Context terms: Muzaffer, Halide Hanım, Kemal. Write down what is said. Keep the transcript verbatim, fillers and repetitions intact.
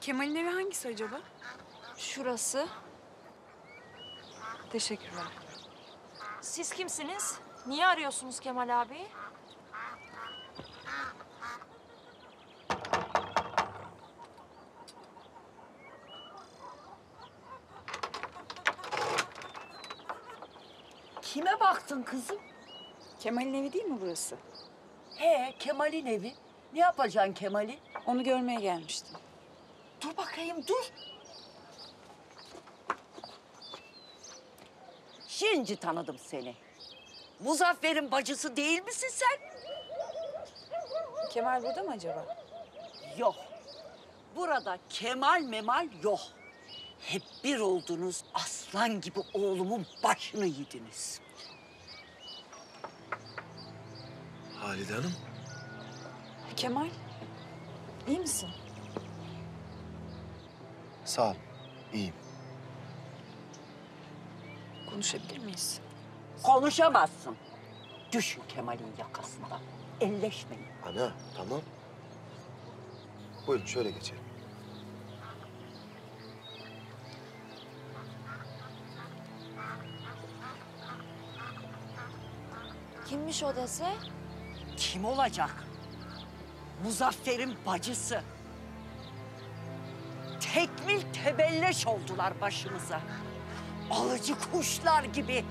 Kemal'in evi hangisi acaba? Şurası. Teşekkürler. Siz kimsiniz? Niye arıyorsunuz Kemal abi? Kime baktın kızım? Kemal'in evi değil mi burası? He, Kemal'in evi. Ne yapacaksın Kemal'i? Onu görmeye gelmiştim. Dur bakayım, dur. Şimdi tanıdım seni. Muzaffer'in bacısı değil misin sen? Kemal burada mı acaba? Yok. Burada Kemal memal yok. Hep bir oldunuz, aslan gibi oğlumun başını yediniz. Halide Hanım. Kemal, iyi misin? Sağ ol, iyiyim. Konuşabilir miyiz? Konuşamazsın. Düşün Kemal'in yakasından. Elleşmeyin. Ana, tamam. Buyurun, şöyle geçelim. Kimmiş o dese? Kim olacak? Muzaffer'in bacısı. Tekmil tebelleş oldular başımıza. Alıcı kuşlar gibi.